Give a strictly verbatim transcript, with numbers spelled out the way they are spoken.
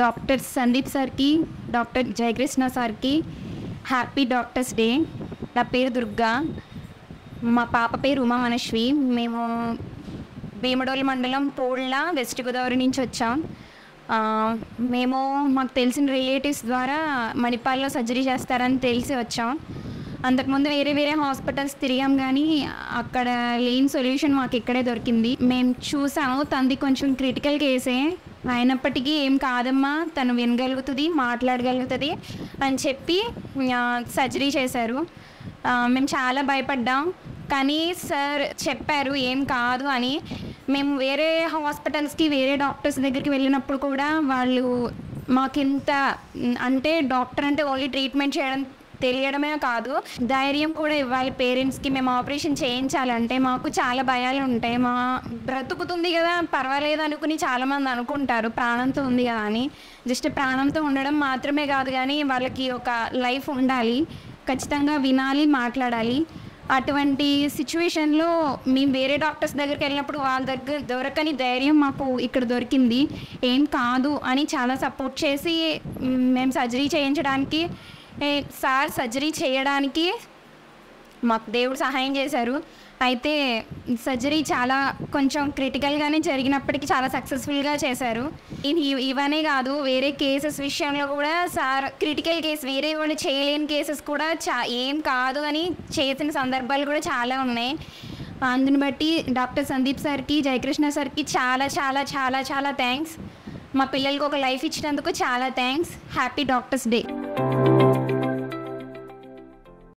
Doctor Sandeep sir की, doctor Jaikrishna sir की happy doctors day. నా పేరు దుర్గా, మా పాప పేరు ఉమా మనశ్వి। మేము భీమడోల్ మండలం పూళ్ళ వెస్ట్ గోదావరి నుంచి వచ్చాం। మేము మాకు తెలిసిన రిలేటివ్స్ ద్వారా మణిపాల్లో సర్జరీ చేస్తారని తెలిసి వచ్చాం। అంతకుముందు వేరే వేరే హాస్పిటల్స్ తిరిగాం, కానీ అక్కడ లేని సొల్యూషన్ మాకు ఇక్కడే దొరికింది। మేము చూసాము తనది కొంచెం క్రిటికల్ కేసే, అయినప్పటికీ ఏం కాదమ్మా, తను వినగలుగుతుంది, మాట్లాడగలుగుతుంది అని చెప్పి సర్జరీ చేశారు। మేము చాలా భయపడ్డాం, కానీ సార్ చెప్పారు ఏం కాదు అని। మేము వేరే హాస్పిటల్స్కి వేరే డాక్టర్స్ దగ్గరికి వెళ్ళినప్పుడు కూడా వాళ్ళు మాకింత అంటే డాక్టర్ అంటే ఓన్లీ ట్రీట్మెంట్ చేయడం తెలియడమే కాదు, ధైర్యం కూడా ఇవ్వాలి పేరెంట్స్కి। మేము ఆపరేషన్ చేయించాలంటే మాకు చాలా భయాలు ఉంటాయి, మా బ్రతుకుతుంది కదా పర్వాలేదు అనుకుని చాలామంది అనుకుంటారు, ప్రాణంతో ఉంది కదా అని। జస్ట్ ప్రాణంతో ఉండడం మాత్రమే కాదు, కానీ వాళ్ళకి ఒక లైఫ్ ఉండాలి, ఖచ్చితంగా వినాలి, మాట్లాడాలి। అటువంటి సిచ్యువేషన్లో మేము వేరే డాక్టర్స్ దగ్గరికి వెళ్ళినప్పుడు వాళ్ళ దగ్గర దొరకని ధైర్యం మాకు ఇక్కడ దొరికింది, ఏం కాదు అని చాలా సపోర్ట్ చేసి మేము సర్జరీ చేయించడానికి సార్ సర్జరీ చేయడానికి మాకు దేవుడు సహాయం చేశారు। అయితే సర్జరీ చాలా కొంచెం క్రిటికల్గానే జరిగినప్పటికీ చాలా సక్సెస్ఫుల్గా చేశారు। ఇవనే కాదు వేరే కేసెస్ విషయంలో కూడా సార్ క్రిటికల్ కేసు వేరే వాళ్ళు చేయలేని కేసెస్ కూడా చా ఏం కాదు అని చేసిన సందర్భాలు కూడా చాలా ఉన్నాయి। అందుని బట్టి డాక్టర్ సందీప్ సార్కి, జయకృష్ణ సార్కి చాలా చాలా చాలా చాలా థ్యాంక్స్। మా పిల్లలకి ఒక లైఫ్ ఇచ్చినందుకు చాలా థ్యాంక్స్। Happy doctors day.